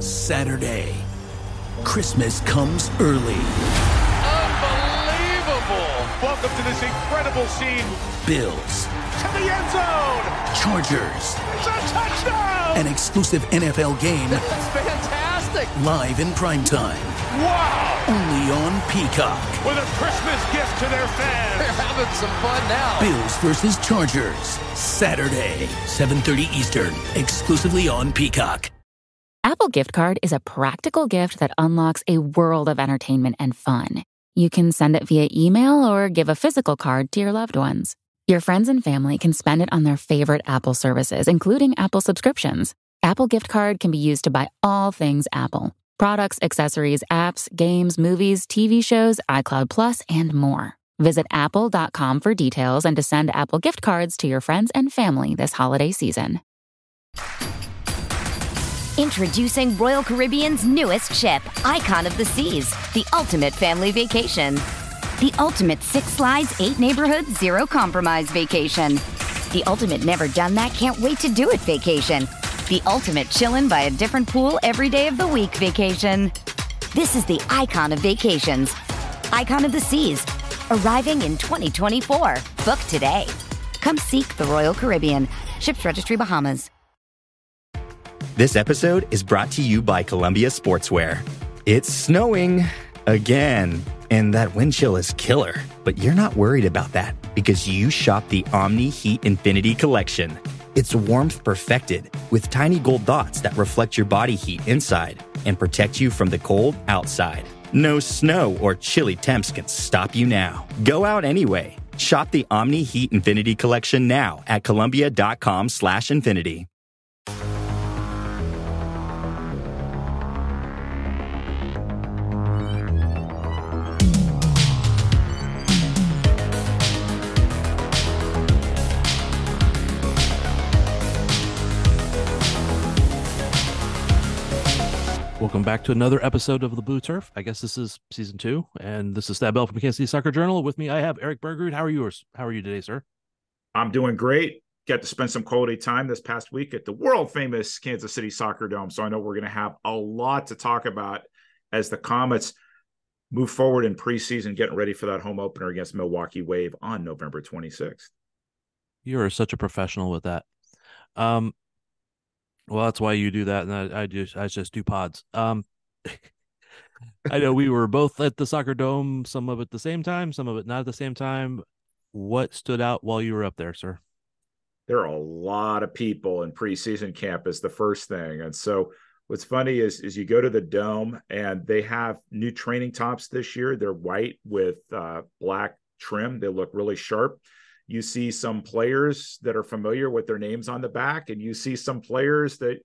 Saturday. Christmas comes early. Unbelievable! Welcome to this incredible scene. Bills. To the end zone! Chargers. It's a touchdown! An exclusive NFL game. That's fantastic! Live in primetime. Wow! Only on Peacock. With a Christmas gift to their fans. They're having some fun now. Bills versus Chargers. Saturday, 7:30 Eastern. Exclusively on Peacock. Apple Gift Card is a practical gift that unlocks a world of entertainment and fun. You can send it via email or give a physical card to your loved ones. Your friends and family can spend it on their favorite Apple services, including Apple subscriptions. Apple Gift Card can be used to buy all things Apple. Products, accessories, apps, games, movies, TV shows, iCloud Plus, and more. Visit apple.com for details and to send Apple Gift Cards to your friends and family this holiday season. Introducing Royal Caribbean's newest ship, Icon of the Seas, the ultimate family vacation. The ultimate 6 slides, 8 neighborhoods, 0 compromise vacation. The ultimate never done that, can't wait to do it vacation. The ultimate chillin' by a different pool every day of the week vacation. This is the Icon of Vacations. Icon of the Seas, arriving in 2024. Book today. Come seek the Royal Caribbean. Ships Registry, Bahamas. This episode is brought to you by Columbia Sportswear. It's snowing again, and that wind chill is killer. But you're not worried about that because you shop the Omni Heat Infinity Collection. It's warmth perfected with tiny gold dots that reflect your body heat inside and protect you from the cold outside. No snow or chilly temps can stop you now. Go out anyway. Shop the Omni Heat Infinity Collection now at Columbia.com/Infinity. Welcome back to another episode of The Blue Turf. I guess this is season 2, and this is Thad Bell from the Kansas City Soccer Journal. With me, I have Eric Bergerud. How are you today, sir? I'm doing great. Got to spend some quality time this past week at the world-famous Kansas City Soccer Dome, so I know we're going to have a lot to talk about as the Comets move forward in preseason, getting ready for that home opener against Milwaukee Wave on November 26th. You are such a professional with that. Well, that's why you do that, and I just do pods. I know we were both at the Soccer Dome, some of it at the same time, some of it not at the same time. What stood out while you were up there, sir? There are a lot of people in preseason camp is the first thing. And so what's funny is you go to the Dome, and they have new training tops this year. They're white with black trim. They look really sharp. You see some players that are familiar with their names on the back, and you see some players that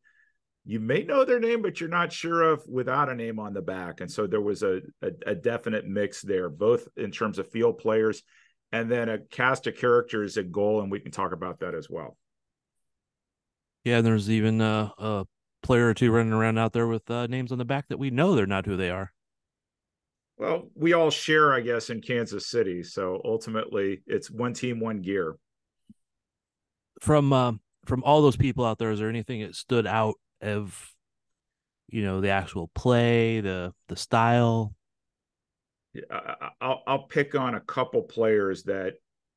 you may know their name, but you're not sure of without a name on the back. And so there was a definite mix there, both in terms of field players and then a cast of characters at goal, and we can talk about that as well. Yeah, and there's even a player or two running around out there with names on the back that we know they're not who they are. Well, we all share, I guess, in Kansas City. So ultimately, it's one team, one gear. From all those people out there, is there anything that stood out of, you know, the actual play, the style? I'll pick on a couple players that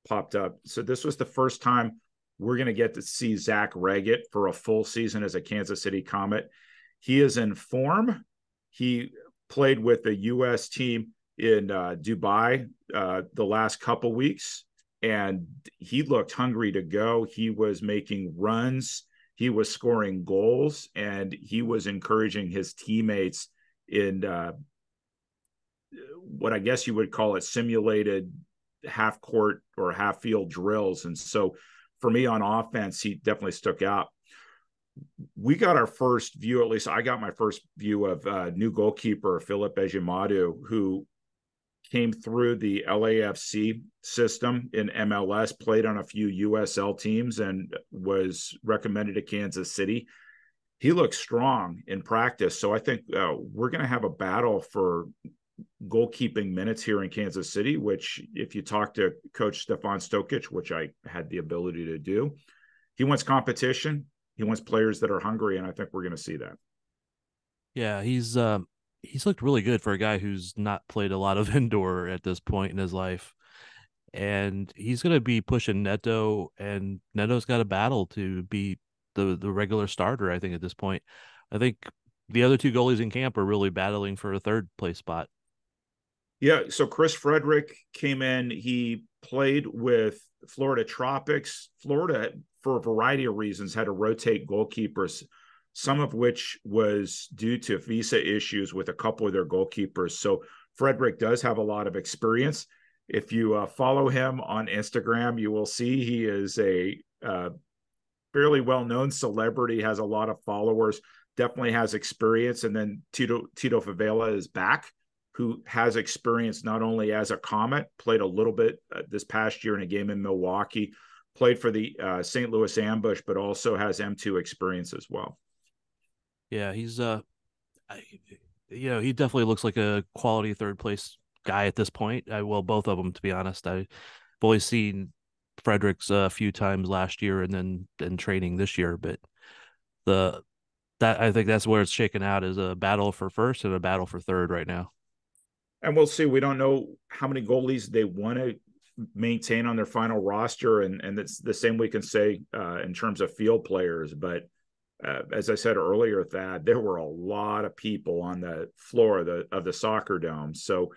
popped up. So this was the first time we're going to get to see Zach Reggett for a full season as a Kansas City Comet. He is in form. He played with the U.S. team in Dubai the last couple weeks, and he looked hungry to go. He was making runs. He was scoring goals, and he was encouraging his teammates in what I guess you would call it simulated half-court or half-field drills. And so for me on offense, he definitely stuck out. We got our first view, at least I got my first view of new goalkeeper Philip Ejimadu, who came through the LAFC system in MLS, played on a few USL teams, and was recommended to Kansas City. He looks strong in practice, so I think we're going to have a battle for goalkeeping minutes here in Kansas City, which if you talk to Coach Stefan Stokic, which I had the ability to do, he wants competition. He wants players that are hungry, and I think we're going to see that. Yeah, he's looked really good for a guy who's not played a lot of indoor at this point in his life. And he's going to be pushing Neto, and Neto's got a battle to be the regular starter, I think, at this point. I think the other two goalies in camp are really battling for a third place spot. Yeah, so Chris Frederick came in. He played with Florida Tropics. Florida, for a variety of reasons, had to rotate goalkeepers, some of which was due to visa issues with a couple of their goalkeepers. So Frederick does have a lot of experience. If you follow him on Instagram, you will see he is a fairly well-known celebrity, has a lot of followers, definitely has experience. And then Tito Favela is back, who has experience not only as a Comet, played a little bit this past year in a game in Milwaukee, played for the St. Louis Ambush, but also has M2 experience as well. Yeah, he's you know, he definitely looks like a quality third place guy at this point. Well, both of them, to be honest. I've always seen Fredericks a few times last year and then in training this year, but I think that's where it's shaken out, is a battle for first and a battle for third right now. And we'll see. We don't know how many goalies they want to maintain on their final roster, and it's the same we can say in terms of field players, but. As I said earlier, Thad, there were a lot of people on the floor of the Soccer Dome. So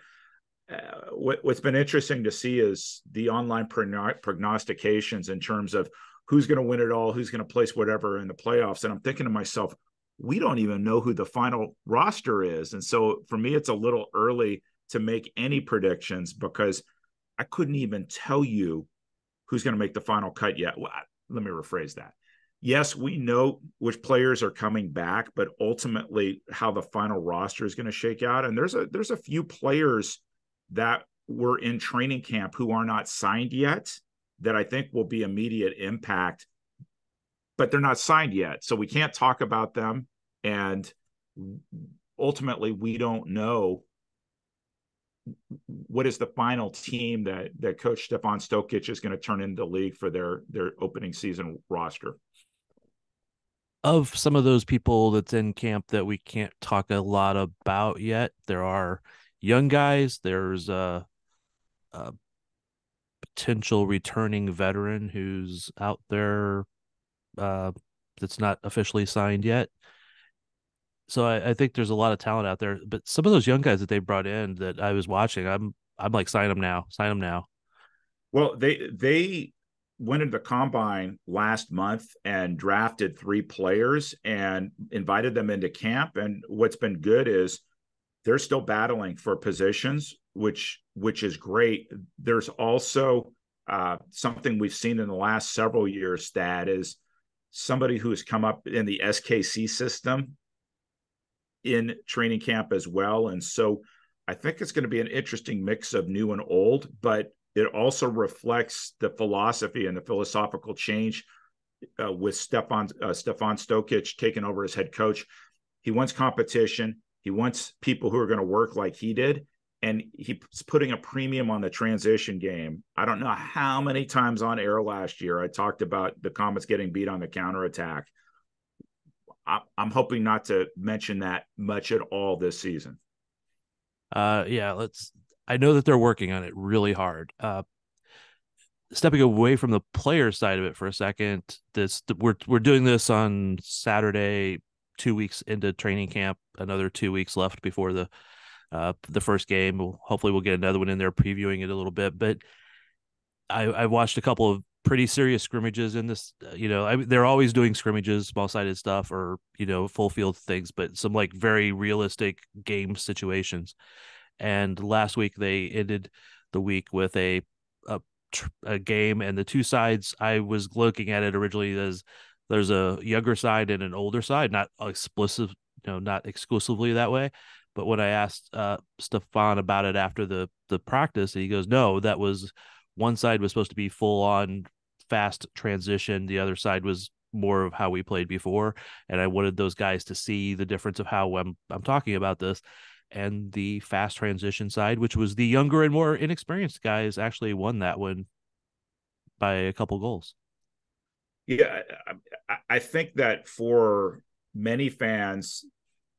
what's been interesting to see is the online prognostications in terms of who's going to win it all, who's going to place whatever in the playoffs. And I'm thinking to myself, we don't even know who the final roster is. And so for me, it's a little early to make any predictions because I couldn't even tell you who's going to make the final cut yet. Well, let me rephrase that. Yes, we know which players are coming back, but ultimately how the final roster is going to shake out. And there's a few players that were in training camp who are not signed yet that I think will be immediate impact, but they're not signed yet. So we can't talk about them. And ultimately we don't know what is the final team that Coach Stefan Stokic is going to turn into the league for their opening season roster. Of some of those people that's in camp that we can't talk a lot about yet, there are young guys. There's a potential returning veteran who's out there that's not officially signed yet. So I think there's a lot of talent out there. But some of those young guys that they brought in that I was watching, I'm like, sign them now. Well, they went into the combine last month and drafted 3 players and invited them into camp. And what's been good is they're still battling for positions, which is great. There's also something we've seen in the last several years, that is somebody who has come up in the SKC system in training camp as well. And so I think it's going to be an interesting mix of new and old, but it also reflects the philosophy and the philosophical change with Stefan Stokic taking over as head coach. He wants competition. He wants people who are going to work like he did, and he's putting a premium on the transition game. I don't know how many times on air last year I talked about the Comets getting beat on the counterattack. I'm hoping not to mention that much at all this season. I know that they're working on it really hard. Stepping away from the player side of it for a second, we're doing this on Saturday, 2 weeks into training camp, another 2 weeks left before the first game. Hopefully we'll get another one in there previewing it a little bit, but I watched a couple of pretty serious scrimmages in this. They're always doing scrimmages, small-sided stuff or, full-field things, but some like very realistic game situations. And last week they ended the week with a game, and the two sides, I was looking at it originally as there's a younger side and an older side, not exclusively that way. But when I asked Stefan about it after the practice, he goes, no, that was one side was supposed to be full on fast transition. The other side was more of how we played before. And I wanted those guys to see the difference of how I'm talking about this. And the fast transition side, which was the younger and more inexperienced guys, actually won that one by a couple goals. Yeah, I think that for many fans,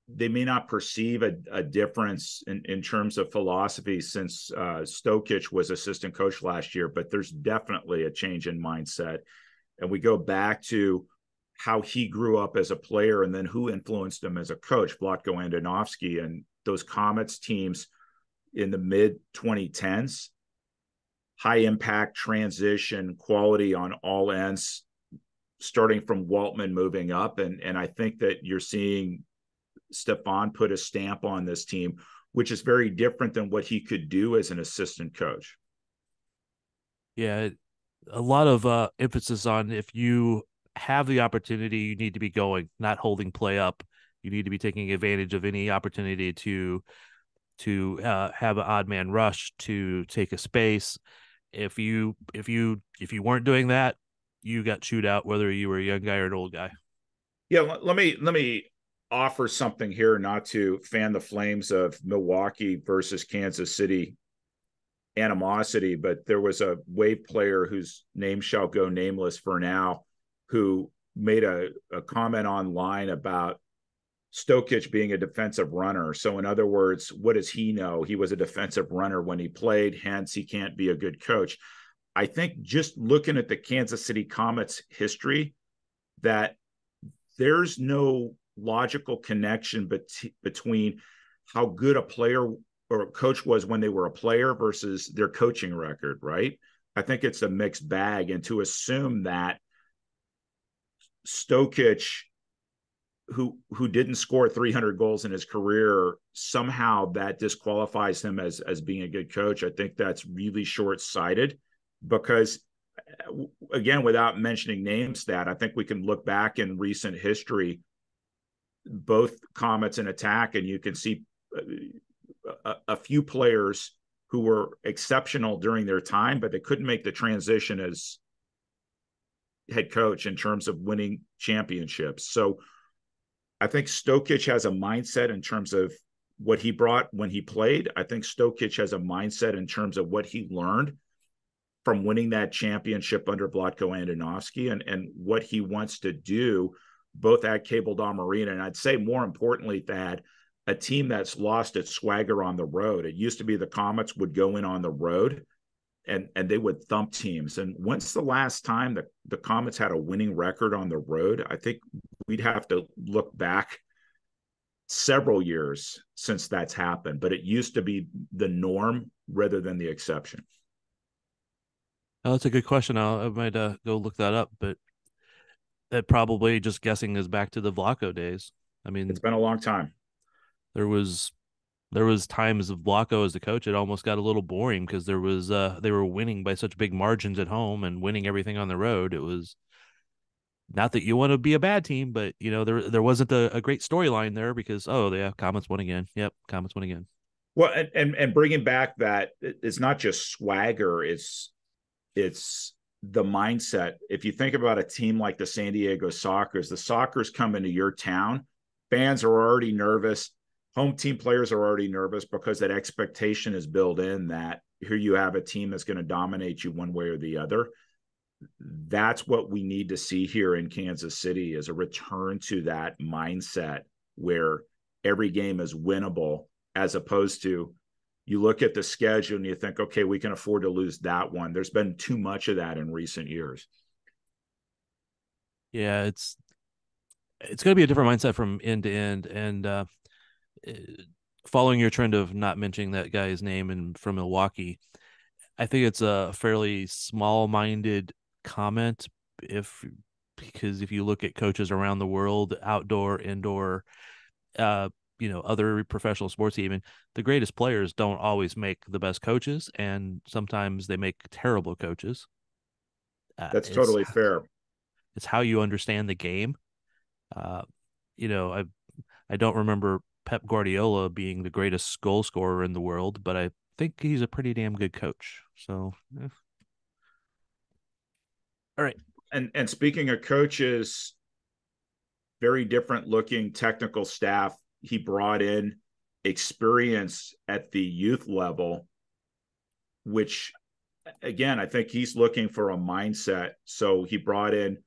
they may not perceive a difference in terms of philosophy since Stokic was assistant coach last year, but there's definitely a change in mindset. And we go back to how he grew up as a player and then who influenced him as a coach, Vlatko Andonovski, and those Comets teams in the mid-2010s, high impact transition quality on all ends, starting from Waltman moving up. And I think that you're seeing Stefan put a stamp on this team, which is very different than what he could do as an assistant coach. Yeah, a lot of emphasis on if you have the opportunity, you need to be going, not holding play up. You need to be taking advantage of any opportunity to have an odd man rush, to take a space. If you weren't doing that, you got chewed out, whether you were a young guy or an old guy. Yeah, let me offer something here, not to fan the flames of Milwaukee versus Kansas City animosity, but there was a Wave player whose name shall go nameless for now, who made a comment online about Stokic being a defensive runner. So in other words, what does he know? He was a defensive runner when he played, hence he can't be a good coach. I think just looking at the Kansas City Comets history, that there's no logical connection between how good a player or a coach was when they were a player versus their coaching record, right? I think it's a mixed bag. And to assume that Stokic, who didn't score 300 goals in his career, somehow that disqualifies him as being a good coach, I think that's really short-sighted, because again, without mentioning names, that I think we can look back in recent history, both Comets and attack, and you can see a few players who were exceptional during their time, but they couldn't make the transition as head coach in terms of winning championships. So I think Stokic has a mindset in terms of what he brought when he played. I think Stokic has a mindset in terms of what he learned from winning that championship under Vlatko Andonovski, and what he wants to do both at Cable Dahmer Arena. And I'd say more importantly, Thad, a team that's lost its swagger on the road. It used to be the Comets would go in on the road and they would thump teams. And when's the last time that the Comets had a winning record on the road? I think we'd have to look back several years since that's happened, but it used to be the norm rather than the exception. Oh, that's a good question. I might go look that up, but that probably, just guessing, is back to the Vlatko days. I mean, it's been a long time. There was times of Vlatko as the coach, it almost got a little boring because there was they were winning by such big margins at home and winning everything on the road. It was not that you want to be a bad team, but you know there wasn't a great storyline there because they have Comets won again. Yep, Comets won again. Well, and bringing back that, it's not just swagger. It's the mindset. If you think about a team like the San Diego Sockers, the Sockers come into your town, fans are already nervous, home team players are already nervous because that expectation is built in that here you have a team that's going to dominate you one way or the other. That's what we need to see here in Kansas City, is a return to that mindset where every game is winnable, as opposed to you look at the schedule and you think, okay, we can afford to lose that one. There's been too much of that in recent years. Yeah, it's going to be a different mindset from end to end. And following your trend of not mentioning that guy's name and from Milwaukee, I think it's a fairly small-minded comment, because if you look at coaches around the world, outdoor, indoor, other professional sports, even the greatest players don't always make the best coaches, and sometimes they make terrible coaches. That's totally fair. It's how you understand the game. I don't remember Pep Guardiola being the greatest goal scorer in the world, but I think he's a pretty damn good coach. So, yeah. All right. And speaking of coaches, very different looking technical staff. He brought in experience at the youth level, which, again, I think he's looking for a mindset. So he brought in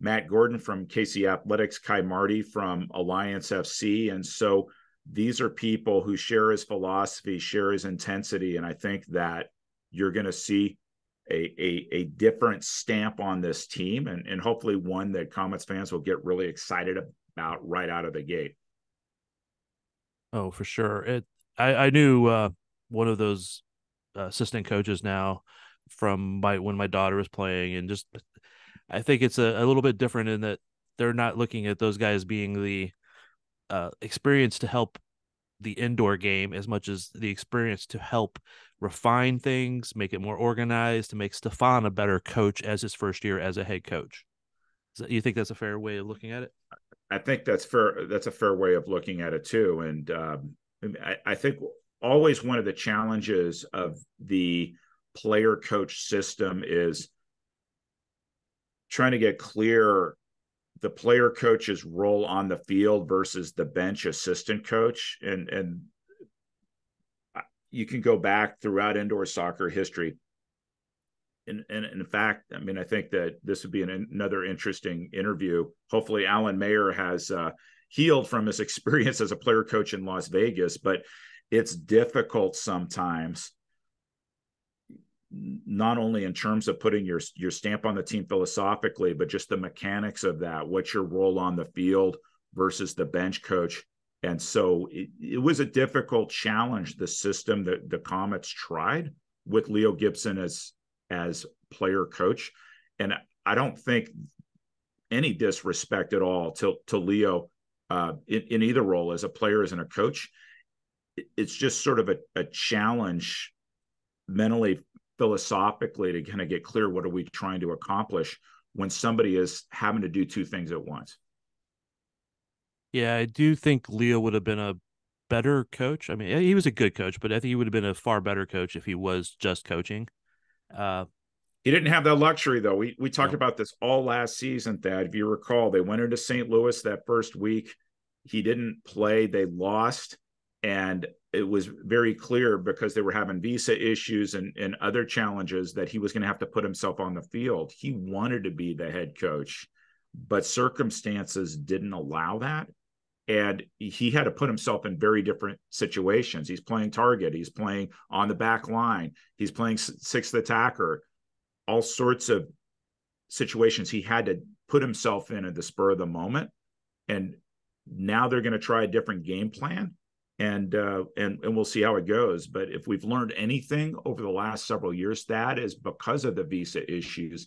Matt Gordon from KC Athletics, Kai Marty from Alliance FC. And so these are people who share his philosophy, share his intensity. And I think that you're going to see a different stamp on this team, and hopefully one that Comets fans will get really excited about right out of the gate. Oh, for sure. I knew one of those assistant coaches now from when my daughter was playing, and just I think it's a little bit different in that they're not looking at those guys being the experience to help the indoor game as much as the experience to help refine things, make it more organized, to make Stefan a better coach as his first year as a head coach. So you think that's a fair way of looking at it? I think that's fair. That's a fair way of looking at it too. And I think always one of the challenges of the player coach system is trying to get clear the player coach's role on the field versus the bench assistant coach. And you can go back throughout indoor soccer history. And in fact, I mean, I think that this would be another interesting interview. Hopefully Alan Mayer has healed from his experience as a player coach in Las Vegas, but it's difficult sometimes, not only in terms of putting your stamp on the team philosophically, but just the mechanics of that, what's your role on the field versus the bench coach. And so it was a difficult challenge, the system that the Comets tried with Leo Gibson as player coach. And I don't think any disrespect at all to Leo in either role as a player, as in a coach. It's just sort of a challenge mentally, philosophically, to kind of get clear, what are we trying to accomplish when somebody is having to do two things at once? Yeah, I do think Leo would have been a better coach. I mean, he was a good coach, but I think he would have been a far better coach if he was just coaching. He didn't have that luxury, though. We talked about this all last season, Thad. If you recall, they went into St. Louis that first week. He didn't play. They lost. And it was very clear, because they were having visa issues and other challenges, that he was going to have to put himself on the field. He wanted to be the head coach, but circumstances didn't allow that. And he had to put himself in very different situations. He's playing target. He's playing on the back line. He's playing sixth attacker, all sorts of situations he had to put himself in at the spur of the moment. And now they're going to try a different game plan. And we'll see how it goes. But if we've learned anything over the last several years, that is, because of the visa issues,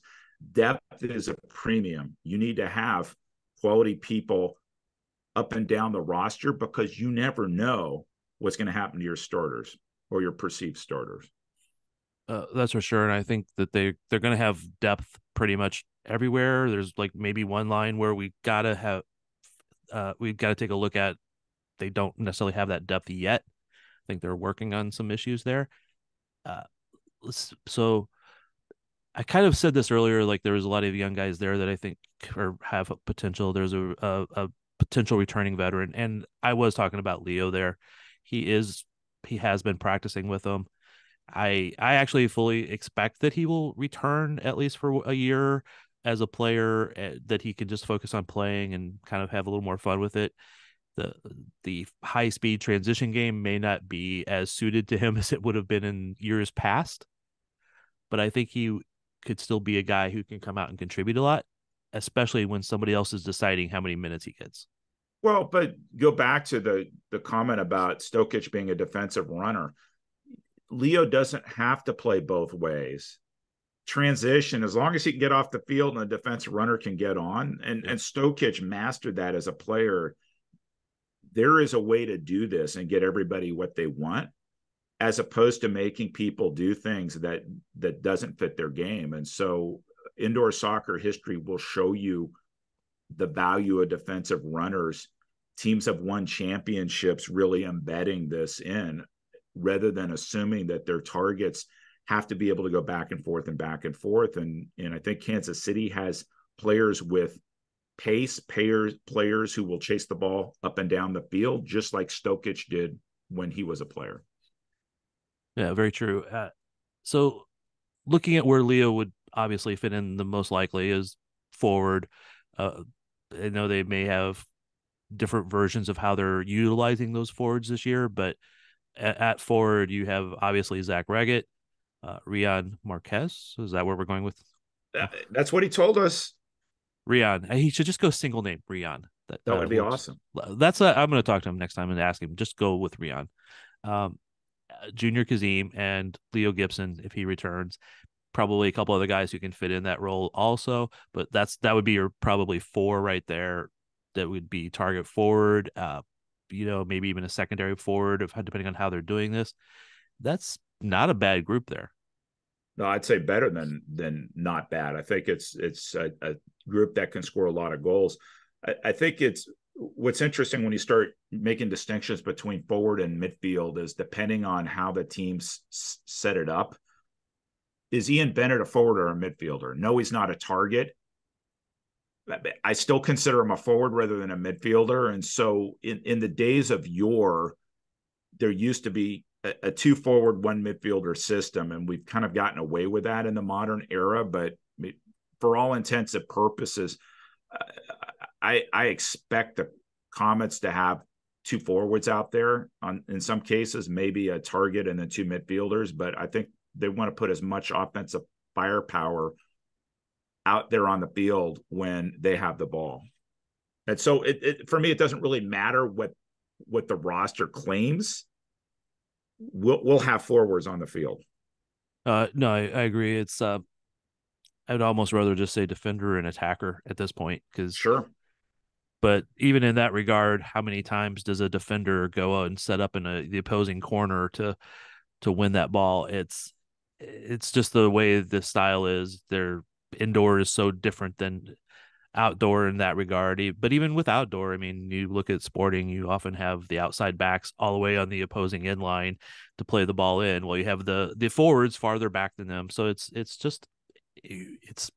depth is a premium. You need to have quality people up and down the roster, because you never know what's going to happen to your starters or your perceived starters. That's for sure. And I think that they're going to have depth pretty much everywhere. There's like maybe one line where we've got to take a look at. They don't necessarily have that depth yet. I think they're working on some issues there. So I kind of said this earlier, like there was a lot of young guys there that I think have a potential. There's a potential returning veteran. And I was talking about Leo there. He has been practicing with them. I actually fully expect that he will return at least for a year as a player, that he can just focus on playing and kind of have a little more fun with it. The high-speed transition game may not be as suited to him as it would have been in years past, but I think he could still be a guy who can come out and contribute a lot, especially when somebody else is deciding how many minutes he gets. Well, but go back to the comment about Stokic being a defensive runner. Leo doesn't have to play both ways. Transition, as long as he can get off the field and a defensive runner can get on, and Stokic mastered that as a player. There is a way to do this and get everybody what they want, as opposed to making people do things that doesn't fit their game. And so indoor soccer history will show you the value of defensive runners. Teams have won championships really embedding this in, rather than assuming that their targets have to be able to go back and forth and back and forth. And I think Kansas City has players with pace, players who will chase the ball up and down the field, just like Stokic did when he was a player. Yeah, very true. So looking at where Leo would obviously fit in the most likely is forward. I know they may have different versions of how they're utilizing those forwards this year, but at forward, you have obviously Zach Reggett, Rian Marquez. Is that where we're going with? That's what he told us. Rian. He should just go single name Rian. That would be awesome. That's I'm going to talk to him next time and ask him, just go with Rian. Junior Kazim and Leo Gibson, if he returns, probably a couple other guys who can fit in that role also, but that would be your probably four right there. That would be target forward, maybe even a secondary forward, depending on how they're doing this. That's not a bad group there. No, I'd say better than not bad. I think it's a group that can score a lot of goals. I think it's what's interesting when you start making distinctions between forward and midfield is depending on how the teams set it up. Is Ian Bennett a forward or a midfielder? No, he's not a target. I still consider him a forward rather than a midfielder. And so in the days of yore, there used to be a two forward, one midfielder system. And we've kind of gotten away with that in the modern era, but for all intents and purposes, I expect the Comets to have two forwards out there in some cases, maybe a target and then two midfielders, but I think they want to put as much offensive firepower out there on the field when they have the ball. And so it for me, it doesn't really matter what the roster claims. We'll have forwards on the field. No, I agree. It's I'd almost rather just say defender and attacker at this point, because sure. But even in that regard, how many times does a defender go out and set up in the opposing corner to win that ball? It's just the way the style is. Their indoor is so different than outdoor in that regard. But even with outdoor, I mean, you look at Sporting, you often have the outside backs all the way on the opposing end line to play the ball in, while you have the forwards farther back than them. So it's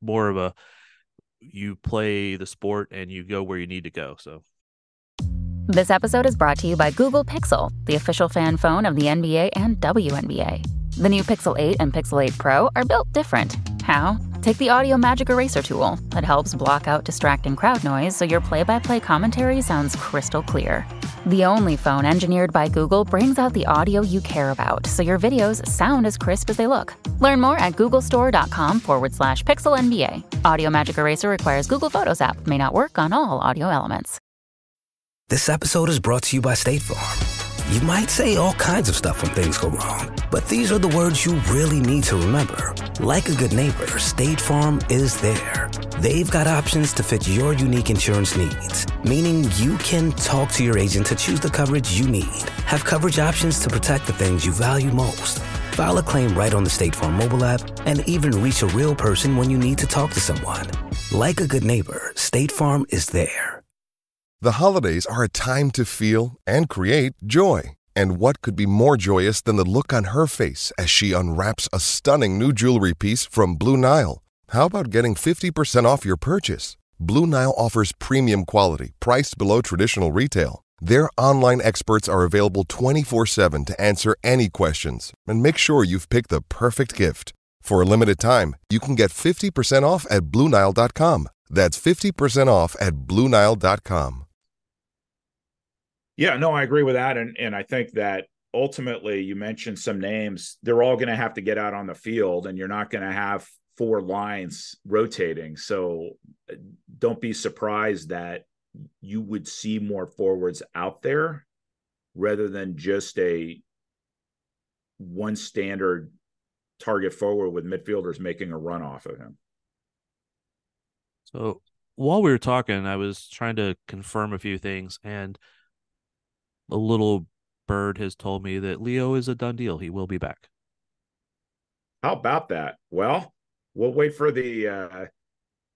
more of a, you play the sport and you go where you need to go. So this episode is brought to you by Google Pixel, the official fan phone of the NBA and WNBA. The new Pixel 8 and Pixel 8 Pro are built different. How? Take the Audio Magic Eraser tool that helps block out distracting crowd noise so your play-by-play commentary sounds crystal clear. The only phone engineered by Google brings out the audio you care about so your videos sound as crisp as they look. Learn more at googlestore.com/PixelNBA. Audio Magic Eraser requires Google Photos app. May not work on all audio elements. This episode is brought to you by State Farm. You might say all kinds of stuff when things go wrong, but these are the words you really need to remember. Like a good neighbor, State Farm is there. They've got options to fit your unique insurance needs, meaning you can talk to your agent to choose the coverage you need, have coverage options to protect the things you value most, file a claim right on the State Farm mobile app, and even reach a real person when you need to talk to someone. Like a good neighbor, State Farm is there. The holidays are a time to feel and create joy. And what could be more joyous than the look on her face as she unwraps a stunning new jewelry piece from Blue Nile? How about getting 50% off your purchase? Blue Nile offers premium quality, priced below traditional retail. Their online experts are available 24/7 to answer any questions and make sure you've picked the perfect gift. For a limited time, you can get 50% off at BlueNile.com. That's 50% off at BlueNile.com. Yeah, no, I agree with that. And I think that ultimately you mentioned some names, they're all going to have to get out on the field and you're not going to have four lines rotating. So don't be surprised that you would see more forwards out there rather than just a one standard target forward with midfielders making a run off of him. So while we were talking, I was trying to confirm a few things, and a little bird has told me that Leo is a done deal. He will be back. How about that? Well, we'll wait for the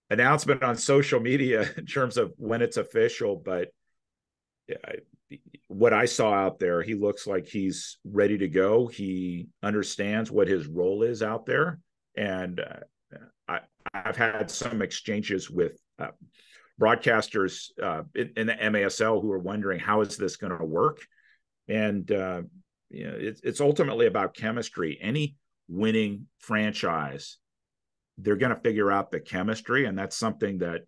announcement on social media in terms of when it's official. But what I saw out there, he looks like he's ready to go. He understands what his role is out there. And I've had some exchanges with broadcasters in the MASL who are wondering, how is this going to work? And it's ultimately about chemistry. Any winning franchise, they're going to figure out the chemistry. And that's something that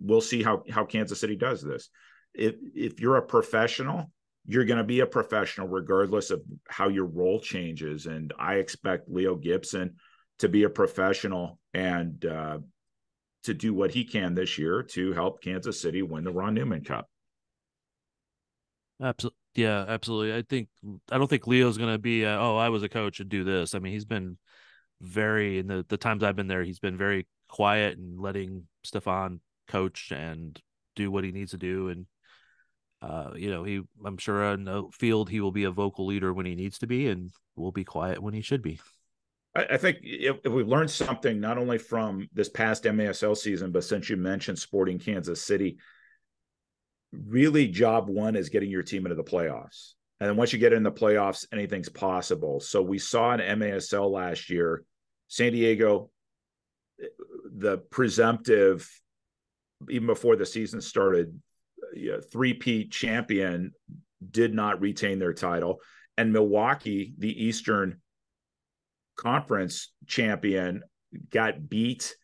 we'll see how Kansas City does this. If you're a professional, you're going to be a professional regardless of how your role changes. And I expect Leo Gibson to be a professional and to do what he can this year to help Kansas City win the Ron Newman Cup. Absolutely. Yeah, absolutely. I don't think Leo's going to be, I was a coach and do this. I mean, he's been very, in the times I've been there, he's been very quiet and letting Stefan coach and do what he needs to do. And, I'm sure on the field, he will be a vocal leader when he needs to be and will be quiet when he should be. I think if we've learned something, not only from this past MASL season, but since you mentioned Sporting Kansas City, really job one is getting your team into the playoffs. And then once you get in the playoffs, anything's possible. So we saw in MASL last year, San Diego, the presumptive, even before the season started, three-peat champion, did not retain their title. And Milwaukee, the Eastern Conference champion, got beat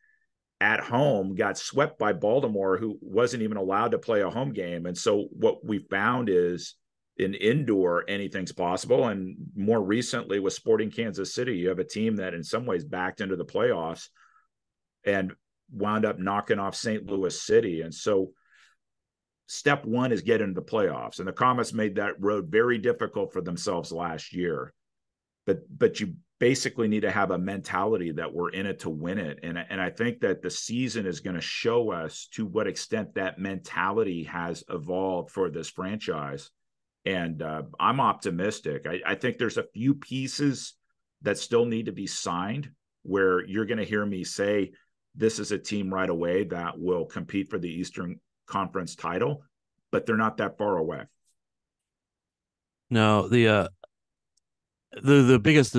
at home, got swept by Baltimore, who wasn't even allowed to play a home game. And so what we found is in indoor, anything's possible. And more recently with Sporting Kansas City, you have a team that in some ways backed into the playoffs and wound up knocking off St. Louis City. And so step one is get into the playoffs. And the Comets made that road very difficult for themselves last year. But you basically need to have a mentality that we're in it to win it. And I think that the season is going to show us to what extent that mentality has evolved for this franchise. And I'm optimistic. I think there's a few pieces that still need to be signed where you're going to hear me say, this is a team right away that will compete for the Eastern Conference title, but they're not that far away. No, the biggest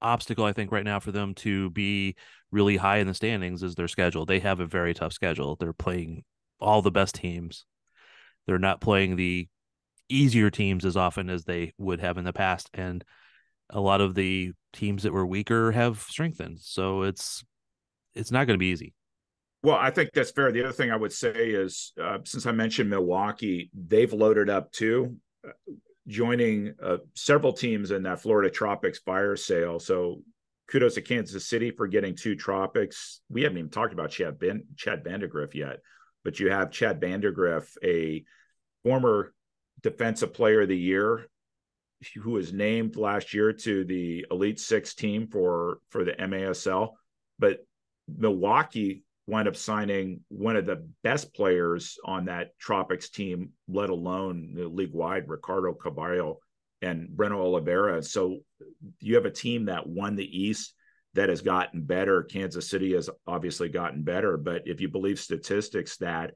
obstacle I think right now for them to be really high in the standings is their schedule. They have a very tough schedule. They're playing all the best teams. They're not playing the easier teams as often as they would have in the past. And a lot of the teams that were weaker have strengthened. So it's not going to be easy. Well, I think that's fair. The other thing I would say is since I mentioned Milwaukee, they've loaded up too, joining several teams in that Florida Tropics fire sale. So kudos to Kansas City for getting two Tropics. We haven't even talked about Chad Vandegrift yet, but you have Chad Vandegrift, a former Defensive Player of the Year, who was named last year to the Elite Six team for the MASL. But Milwaukee wound up signing one of the best players on that Tropics team, let alone the league-wide, Ricardo Caballo and Breno Oliveira. So you have a team that won the East that has gotten better. Kansas City has obviously gotten better, but if you believe statistics that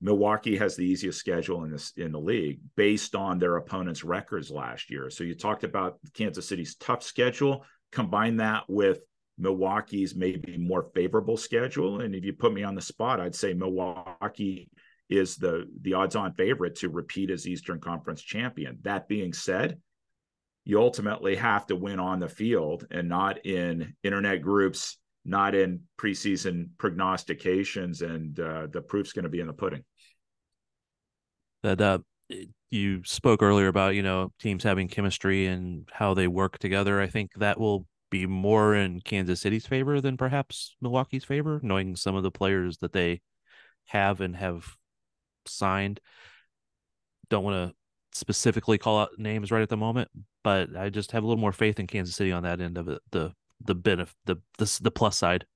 Milwaukee has the easiest schedule in the league based on their opponents' records last year. So you talked about Kansas City's tough schedule, combine that with Milwaukee's maybe more favorable schedule. And if you put me on the spot, I'd say Milwaukee is the odds-on favorite to repeat as Eastern Conference champion. That being said, you ultimately have to win on the field and not in internet groups, not in preseason prognostications, and the proof's going to be in the pudding. That you spoke earlier about, teams having chemistry and how they work together. I think that will be more in Kansas City's favor than perhaps Milwaukee's favor, knowing some of the players that they have and have signed. Don't want to specifically call out names right at the moment, but I just have a little more faith in Kansas City on that end of it, the plus side.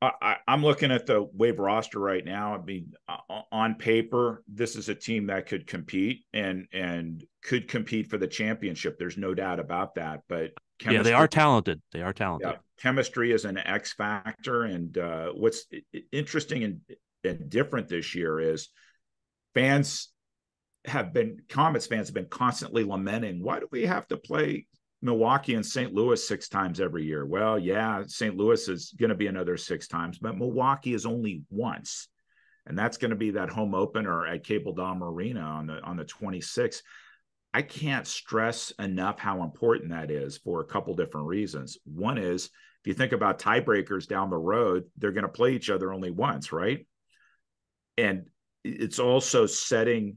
I'm looking at the Wave roster right now. I mean, on paper, this is a team that could compete and could compete for the championship. There's no doubt about that, but chemistry. Yeah, they are talented. They are talented. Yeah, chemistry is an X factor. And what's interesting and different this year is Comets fans have been constantly lamenting, why do we have to play Milwaukee and St. Louis 6 times every year? Well, yeah, St. Louis is going to be another 6 times, but Milwaukee is only once. And that's going to be that home opener at Cable Dahmer Arena on the 26th. I can't stress enough how important that is for a couple different reasons. One is, if you think about tiebreakers down the road, they're going to play each other only once, right? And it's also setting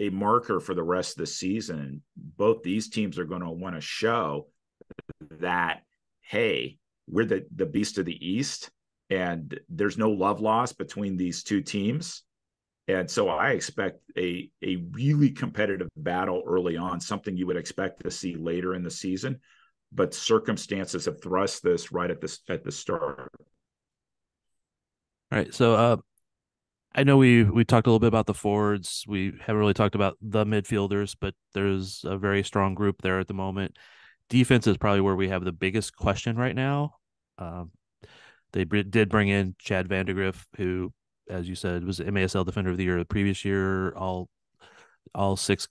a marker for the rest of the season. Both these teams are going to want to show that, hey, we're the beast of the East, and there's no love lost between these two teams. And so I expect a really competitive battle early on, something you would expect to see later in the season. But circumstances have thrust this right at the start. All right. So I know we talked a little bit about the forwards. We haven't really talked about the midfielders, but there's a very strong group there at the moment. Defense is probably where we have the biggest question right now. They did bring in Chad Vandegrift, who, as you said, was MASL Defender of the Year the previous year, all six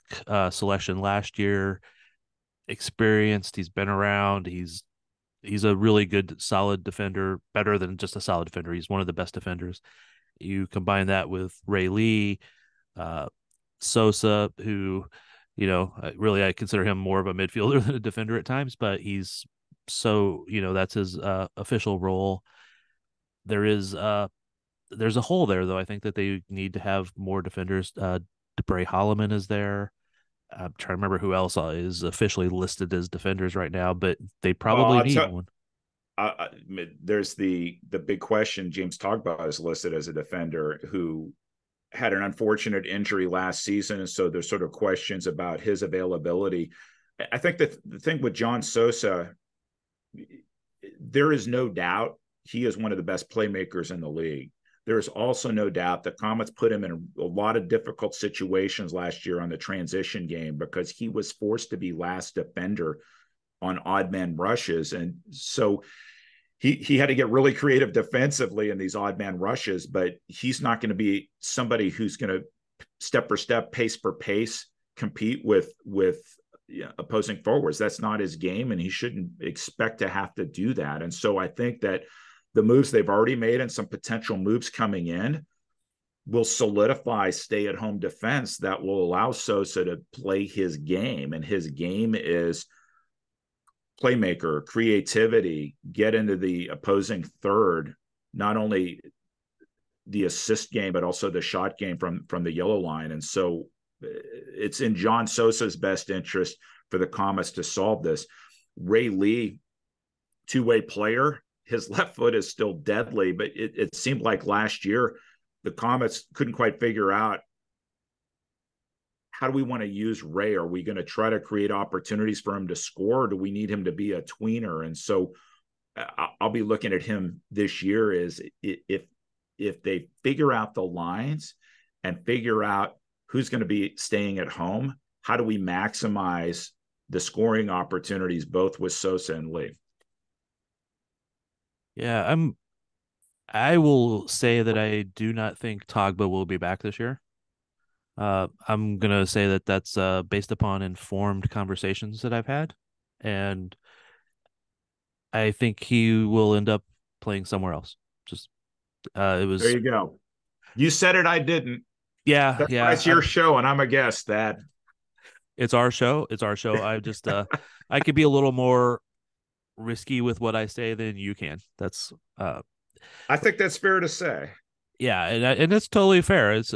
selection last year. Experienced, he's been around, he's a really good solid defender, better than just a solid defender. He's one of the best defenders. You combine that with Ray Lee Sosa, who, you know, really I consider him more of a midfielder than a defender at times, but he's, so, you know, that's his official role. There's a hole there, though. I think that they need to have more defenders. DeBray Holloman is there. I'm trying to remember who else is officially listed as defenders right now, but they probably need one. There's the big question. James Togba is listed as a defender who had an unfortunate injury last season, and so there's sort of questions about his availability. I think that the thing with John Sosa, there is no doubt he is one of the best playmakers in the league. There is also no doubt the Comets put him in a lot of difficult situations last year on the transition game because he was forced to be last defender on odd man rushes. And so he had to get really creative defensively in these odd man rushes, but he's not going to be somebody who's going to step for step, pace for pace, compete with opposing forwards. That's not his game, and he shouldn't expect to have to do that. And so I think that the moves they've already made and some potential moves coming in will solidify stay-at-home defense that will allow Sosa to play his game. And his game is playmaker, creativity, get into the opposing third, not only the assist game, but also the shot game from the yellow line. And so it's in John Sosa's best interest for the Comets to solve this. Ray Lee, two-way player. His left foot is still deadly, but it seemed like last year the Comets couldn't quite figure out, how do we want to use Ray? Are we going to try to create opportunities for him to score? Or do we need him to be a tweener? And so I'll be looking at him this year is if they figure out the lines and figure out who's going to be staying at home, how do we maximize the scoring opportunities both with Sosa and Lee? Yeah, I will say that I do not think Togba will be back this year. I'm going to say that that's based upon informed conversations that I've had. And I think he will end up playing somewhere else. Just it was. There you go. You said it. I didn't. Yeah. That's your show. And I'm a guest, Thad. It's our show. I just I could be a little more risky with what I say than you can. That's I think that's fair to say. Yeah, and it's totally fair. It's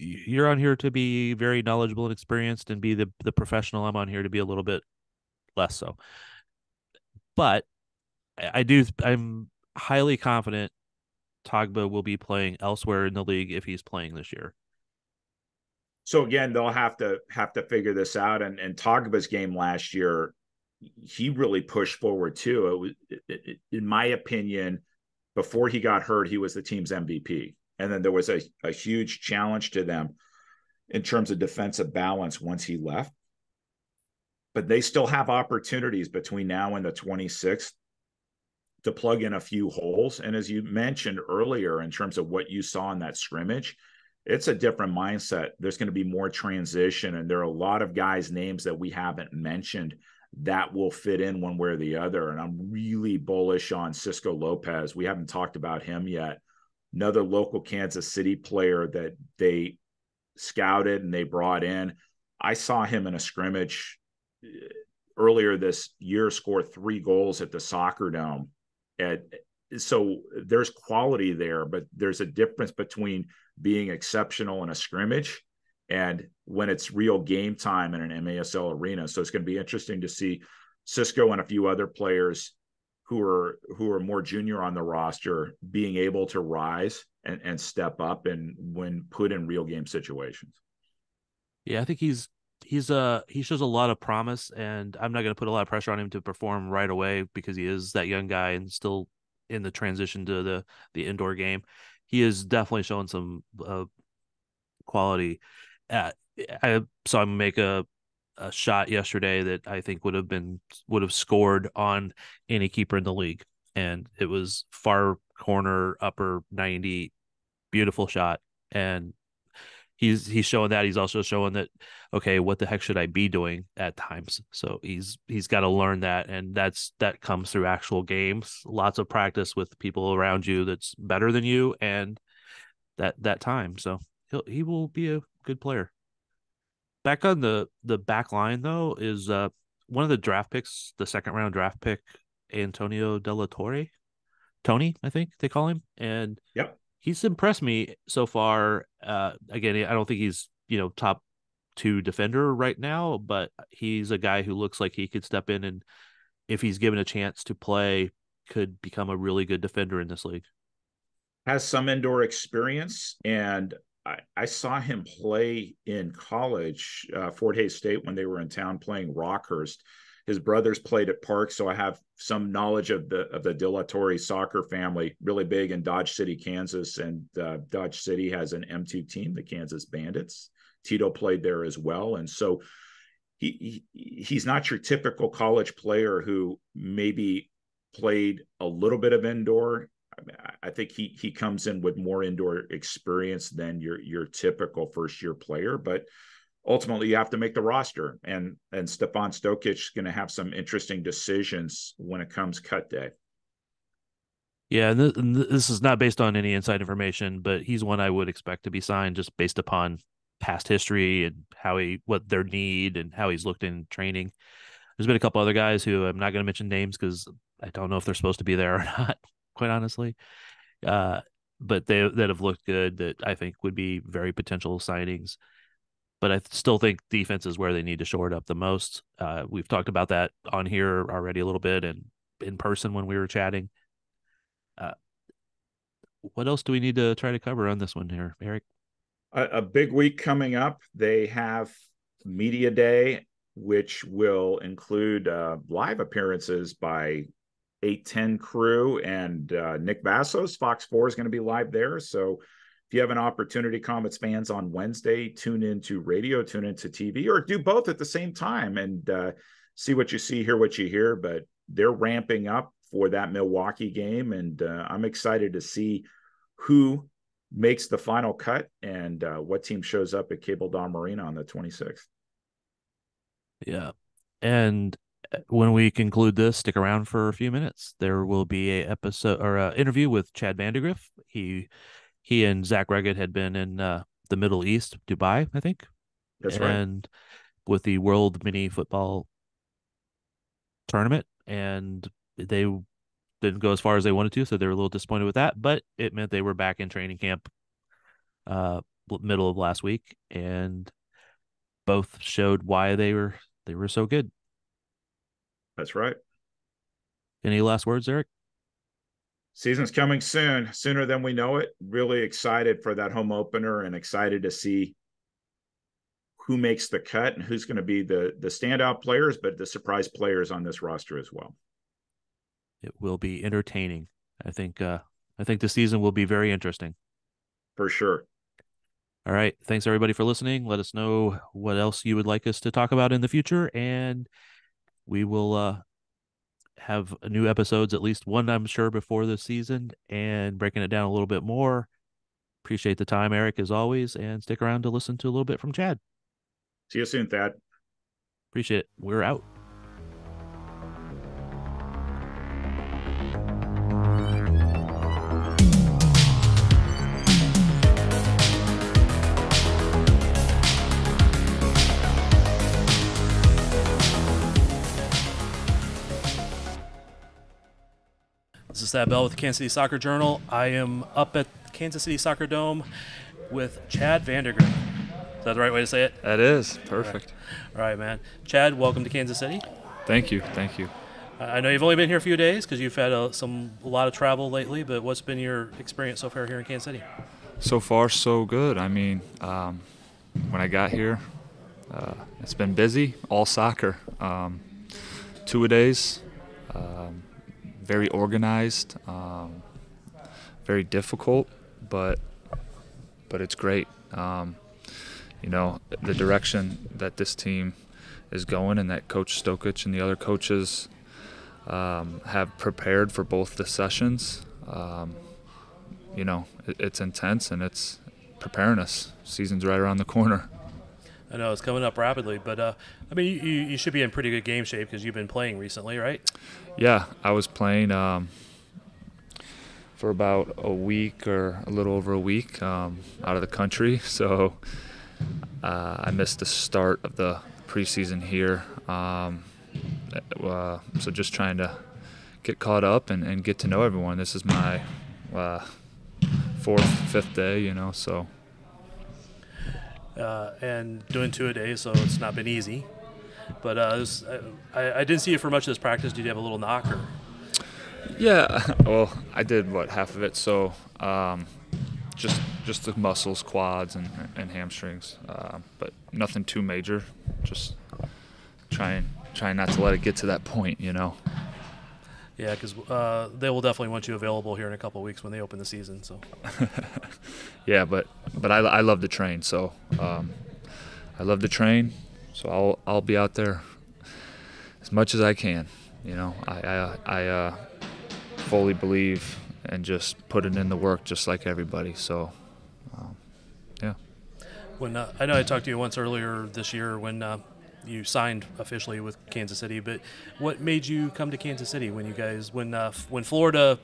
you're on here to be very knowledgeable and experienced and be the professional. I'm on here to be a little bit less so. But I'm highly confident Togba will be playing elsewhere in the league if he's playing this year. So again, they'll have to figure this out, and Togba's game last year, he really pushed forward too. It was, in my opinion, before he got hurt, he was the team's MVP. And then there was a huge challenge to them in terms of defensive balance once he left. But they still have opportunities between now and the 26th to plug in a few holes. And as you mentioned earlier, in terms of what you saw in that scrimmage, it's a different mindset. There's going to be more transition, and there are a lot of guys' names that we haven't mentioned that will fit in one way or the other. And I'm really bullish on Cisco Lopez. We haven't talked about him yet. Another local Kansas City player that they scouted and they brought in. I saw him in a scrimmage earlier this year, score 3 goals at the Soccer Dome. So there's quality there, but there's a difference between being exceptional in a scrimmage and when it's real game time in an MASL arena. So it's going to be interesting to see Cisco and a few other players who are more junior on the roster being able to rise and step up and when put in real game situations. Yeah, I think he shows a lot of promise, and I'm not going to put a lot of pressure on him to perform right away because he is that young guy and still in the transition to the indoor game. He is definitely showing some quality. I saw him make a shot yesterday that I think would have scored on any keeper in the league, and it was far corner upper 90, beautiful shot. And he's showing that. He's also showing that, okay, what the heck should I be doing at times? So he's got to learn that, and that comes through actual games, lots of practice with people around you that's better than you, and that time. So he will be a good player. Back on the back line, though, is one of the draft picks, the second-round draft pick, Antonio De La Torre. Tony, I think they call him. And yep, he's impressed me so far. Again, I don't think he's, top 2 defender right now, but he's a guy who looks like he could step in and, if he's given a chance to play, could become a really good defender in this league. Has some indoor experience, and I saw him play in college, Fort Hays State, when they were in town playing Rockhurst. His brothers played at Park, so I have some knowledge of the De La Torre soccer family, really big in Dodge City, Kansas, and Dodge City has an M2 team, the Kansas Bandits. Tito played there as well, and so he's not your typical college player who maybe played a little bit of indoor. I think he comes in with more indoor experience than your typical first-year player, but ultimately you have to make the roster, and Stefan Stokic is going to have some interesting decisions when it comes cut day. Yeah, and this is not based on any inside information, but he's one I would expect to be signed just based upon past history and what their need and how he's looked in training. There's been a couple other guys who I'm not going to mention names because I don't know if they're supposed to be there or not, quite honestly, but they that have looked good that I think would be very potential signings. But I still think defense is where they need to shore it up the most. We've talked about that on here already a little bit and in person when we were chatting. What else do we need to try to cover on this one here, Eric? A big week coming up. They have Media Day, which will include live appearances by 810 crew, and Nick Vassos, Fox 4, is going to be live there. So if you have an opportunity, Comets fans, on Wednesday, tune into radio, tune into TV, or do both at the same time and see what you see, hear what you hear. But they're ramping up for that Milwaukee game, and I'm excited to see who makes the final cut and what team shows up at Cable Dahmer Arena on the 26th. Yeah, and when we conclude this, stick around for a few minutes. There will be an episode or an interview with Chad Vandegrift. He and Zach Reggett had been in the Middle East, Dubai, I think. That's right. And with the World Mini Football Tournament, and they didn't go as far as they wanted to, so they were a little disappointed with that. But it meant they were back in training camp middle of last week, and both showed why they were so good. That's right. Any last words, Eric? Season's coming soon, sooner than we know it. Really excited for that home opener and excited to see who makes the cut and who's going to be the standout players, but the surprise players on this roster as well. It will be entertaining. I think the season will be very interesting. For sure. All right. Thanks, everybody, for listening. Let us know what else you would like us to talk about in the future, and we will have new episodes, at least one, I'm sure, before this season, and breaking it down a little bit more. Appreciate the time, Eric, as always, and stick around to listen to a little bit from Chad. See you soon, Thad. Appreciate it. We're out. is Thad Bell with the Kansas City Soccer Journal. I am up at Kansas City Soccer Dome with Chad Vandegrift. Is that the right way to say it? That is. Perfect. All right, man. Chad, welcome to Kansas City. Thank you. Thank you. I know you've only been here a few days because you've had a lot of travel lately, but what's been your experience so far here in Kansas City? So far, so good. I mean, when I got here, it's been busy, all soccer. Two-a-days, very organized, very difficult, but it's great. You know, the direction that this team is going and that Coach Stokic and the other coaches have prepared for both the sessions, you know, it's intense and it's preparing us. Season's right around the corner. I know it's coming up rapidly, but I mean, you should be in pretty good game shape because you've been playing recently, right? Yeah, I was playing for about a week or a little over a week out of the country, so I missed the start of the preseason here. So just trying to get caught up and get to know everyone. This is my fifth day, you know, so. And doing two-a-days, so it's not been easy. But I didn't see you for much of this practice. Did you have a little knocker? Yeah, well, I did, what, half of it. So just the muscles, quads, and hamstrings, but nothing too major. Just trying not to let it get to that point, you know. Yeah, because they will definitely want you available here in a couple of weeks when they open the season. So. Yeah, but I love to train, so I love to train, so I'll be out there as much as I can. You know, I fully believe and just put it in the work just like everybody. So, yeah. When I know I talked to you once earlier this year when. You signed officially with Kansas City, but what made you come to Kansas City when Florida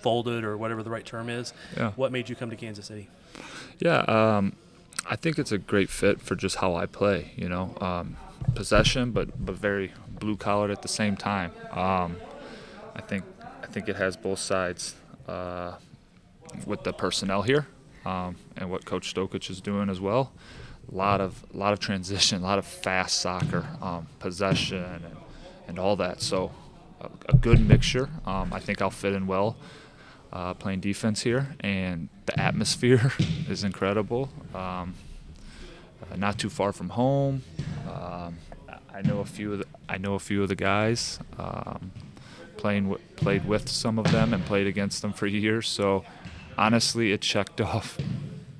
folded or whatever the right term is? Yeah. What made you come to Kansas City? Yeah, I think it's a great fit for just how I play. You know, possession, but very blue collar at the same time. I think it has both sides with the personnel here and what Coach Stokic is doing as well. A lot of transition, a lot of fast soccer, possession, and all that. So a good mixture. I think I'll fit in well playing defense here, and the atmosphere is incredible. Not too far from home. I know a few of the guys. Played with some of them and played against them for years. So honestly, it checked off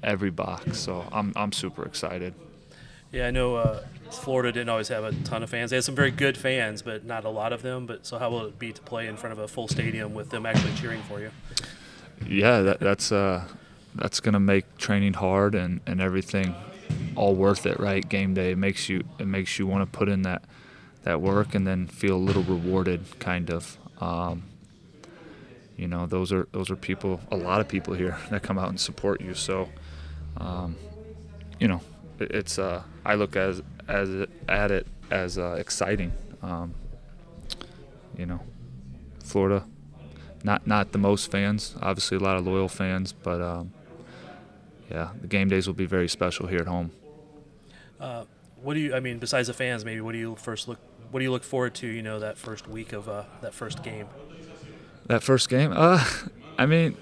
every box, so I'm super excited. Yeah, I know Florida didn't always have a ton of fans. They had some very good fans, but not a lot of them. But so how will it be to play in front of a full stadium with them actually cheering for you? Yeah, that's gonna make training hard and everything all worth it, right? Game day it makes you want to put in that work and then feel a little rewarded, kind of. You know, those are people, a lot of people here that come out and support you. So, you know, it's I look at it as exciting. You know, Florida, not the most fans, obviously a lot of loyal fans, but yeah, the game days will be very special here at home. What do you? I mean, besides the fans, maybe what do you look forward to? You know, that first week of that first game. That first game, I mean,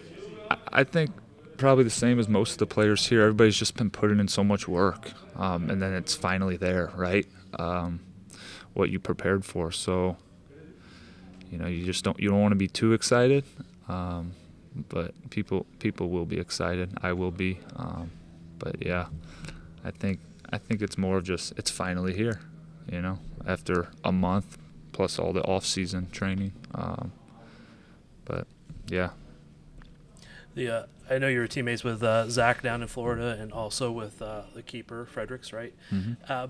I think probably the same as most of the players here. Everybody's just been putting in so much work, and then it's finally there, right? What you prepared for. So, you know, you don't want to be too excited, but people will be excited. I will be, but yeah, I think it's more of just it's finally here, you know, after a month plus all the off-season training. But yeah. Yeah, I know you were teammates with Zach down in Florida, and also with the keeper Fredericks, right? Mm-hmm.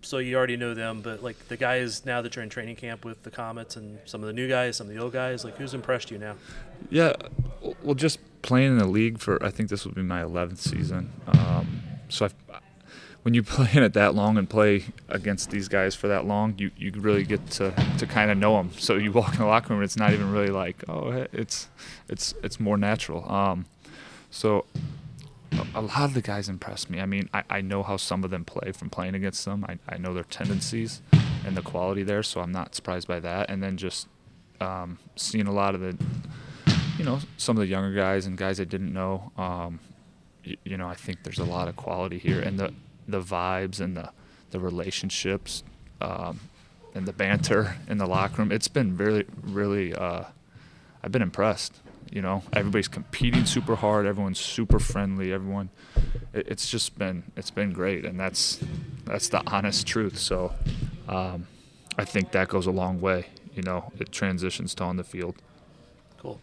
So you already know them, but like the guys now that you're in training camp with the Comets, and some of the new guys, some of the old guys, like who's impressed you now? Yeah, well, just playing in the league for I think this will be my 11th season. So I've, when you play in it that long and play against these guys for that long, you really get to kind of know them. So you walk in the locker room and it's not even really like, oh, it's more natural. So a lot of the guys impressed me. I mean, I know how some of them play from playing against them. I know their tendencies and the quality there, so I'm not surprised by that. And then just seeing a lot of the, you know, some of the younger guys and guys I didn't know, you know, I think there's a lot of quality here. And the vibes and the relationships and the banter in the locker room, it's been really, really, I've been impressed. You know, everybody's competing super hard. Everyone's super friendly. Everyone, it's just been, it's been great, and that's the honest truth. So, I think that goes a long way. You know, it transitions to on the field. Cool.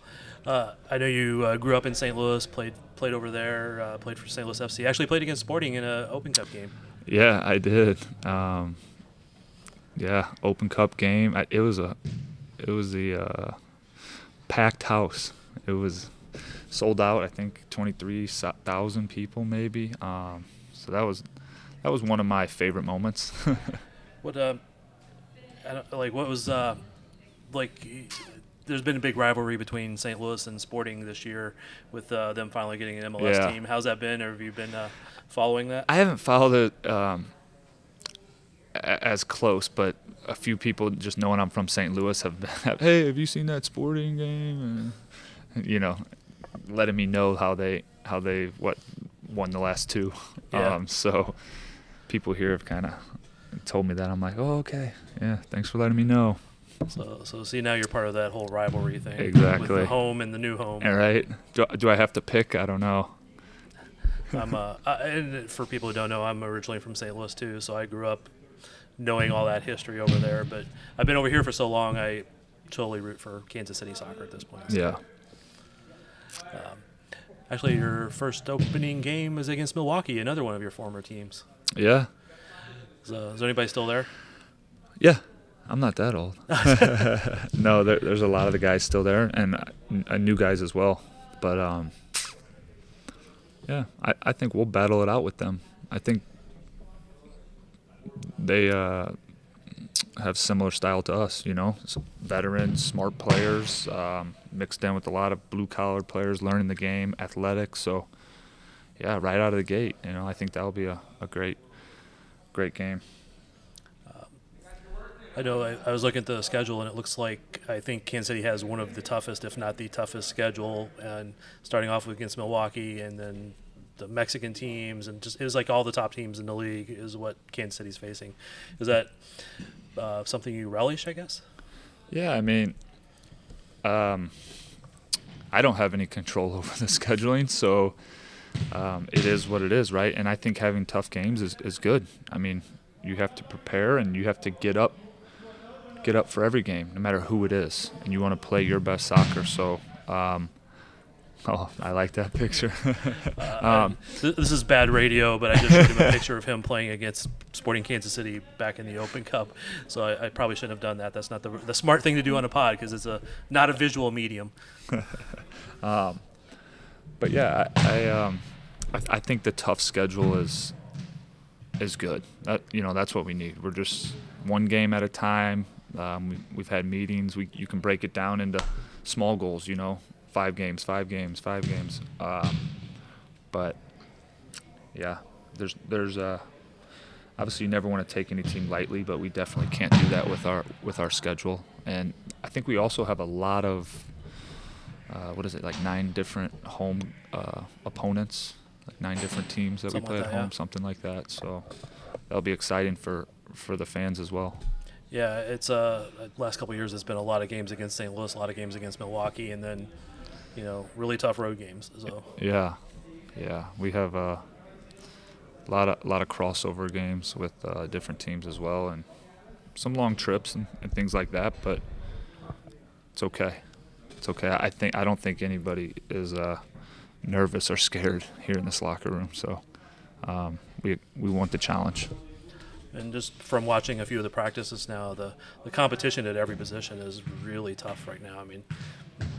I know you grew up in St. Louis, played over there, played for St. Louis FC. Actually, played against Sporting in an Open Cup game. Yeah, I did. Yeah, Open Cup game. It was a packed house. It was sold out, I think 23,000 people maybe. So that was one of my favorite moments. What there's been a big rivalry between St. Louis and Sporting this year with them finally getting an MLS yeah. team. How's that been, or have you been following that? I haven't followed it as close, but a few people just knowing I'm from St. Louis have been, hey, have you seen that Sporting game? You know, letting me know how they won the last two. Yeah. So people here have kind of told me that. I'm like, oh, okay, yeah, thanks for letting me know. So see, now you're part of that whole rivalry thing. Exactly. With the home and the new home. All right. Do I have to pick? I don't know. And for people who don't know, I'm originally from St. Louis too, so I grew up knowing all that history over there. But I've been over here for so long, I totally root for Kansas City Soccer at this point. So. Yeah. Actually, your first opening game was against Milwaukee, another one of your former teams. Yeah. So, is there anybody still there? Yeah, I'm not that old. No, there's a lot of the guys still there, and new guys as well. But yeah, I think we'll battle it out with them. I think they have similar style to us, you know, so veterans, smart players, mixed in with a lot of blue-collar players learning the game, athletic. So, yeah, right out of the gate, you know, I think that'll be a great game. I know I was looking at the schedule, and it looks like I think Kansas City has one of the toughest, if not the toughest, schedule, and starting off against Milwaukee and then the Mexican teams, and just it was like all the top teams in the league is what Kansas City's facing. Is that something you relish, I guess? Yeah, I mean, I don't have any control over the scheduling, so it is what it is, right? And I think having tough games is good. I mean, you have to prepare and you have to get up for every game, no matter who it is, and you want to play your best soccer. So oh, I like that picture. This is bad radio, but I just showed him a picture of him playing against Sporting Kansas City back in the Open Cup. So I probably shouldn't have done that. That's not the smart thing to do on a pod, because it's not a visual medium. But yeah, I think the tough schedule is good. You know, that's what we need. We're just one game at a time. We've had meetings. You can break it down into small goals. You know. 5 games. But yeah, there's obviously you never want to take any team lightly, but we definitely can't do that with our schedule. And I think we also have a lot of like 9 different home opponents, like 9 different teams that something we play like at that, home, yeah. Something like that. So that'll be exciting for the fans as well. Yeah, it's last couple of years it's been a lot of games against St. Louis, a lot of games against Milwaukee, and then, you know, really tough road games. So yeah, we have a lot of crossover games with different teams as well, and some long trips and things like that. But it's okay. It's okay. I don't think anybody is nervous or scared here in this locker room. So we want the challenge. And just from watching a few of the practices now, the competition at every position is really tough right now. I mean,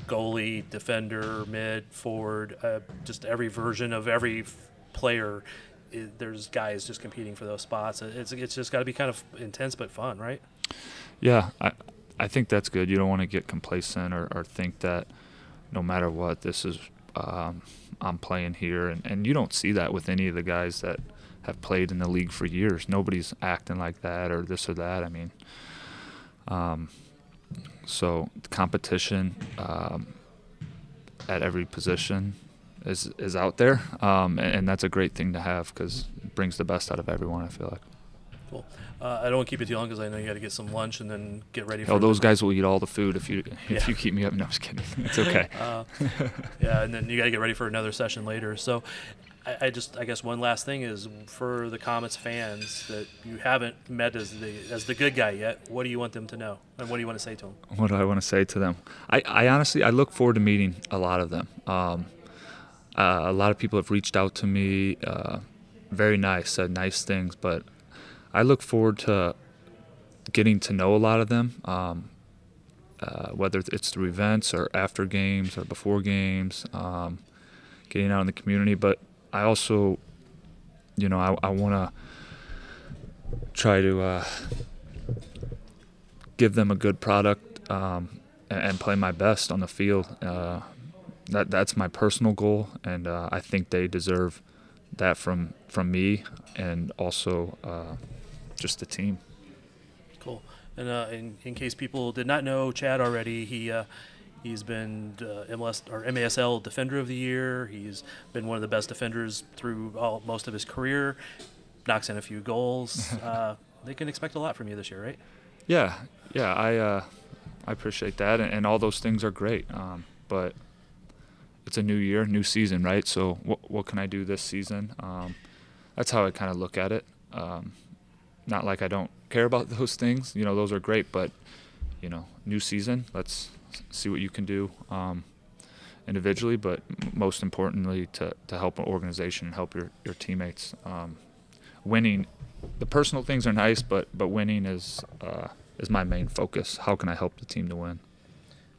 goalie, defender, mid, forward, just every version of every player there's guys just competing for those spots. It's just got to be kind of intense but fun, right? Yeah, I think that's good. You don't want to get complacent or think that no matter what, this is I'm playing here. And you don't see that with any of the guys that have played in the league for years. Nobody's acting like that or this or that. I mean, so competition at every position is out there, and that's a great thing to have because it brings the best out of everyone, I feel like. Cool. I don't want to keep it too long because I know you got to get some lunch and then get ready for. Oh, those guys will eat all the food if you keep me up. No, I'm just kidding. It's okay. Yeah, and then you got to get ready for another session later. So, I guess one last thing is for the Comets fans that you haven't met as the good guy yet. What do you want them to know, and what do you want to say to them? What do I want to say to them? I honestly, I look forward to meeting a lot of them. A lot of people have reached out to me. Very nice, said nice things, but I look forward to getting to know a lot of them, whether it's through events or after games or before games, getting out in the community. But I also, you know, I want to try to give them a good product and play my best on the field. That's my personal goal, and I think they deserve that from me and also just the team. Cool. And in case people did not know Chad already, he's been MLS or MASL Defender of the Year. He's been one of the best defenders through most of his career. Knocks in a few goals. They can expect a lot from you this year, right? Yeah, yeah. I appreciate that, and all those things are great. But it's a new year, new season, right? So what can I do this season? That's how I kind of look at it. Not like I don't care about those things. You know, those are great, but, you know, new season, let's see what you can do individually, but most importantly to help an organization and help your teammates. Winning, the personal things are nice, but winning is my main focus. How can I help the team to win?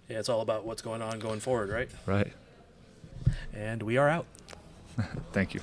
Yeah, it's all about what's going on going forward, right? Right. And we are out. Thank you.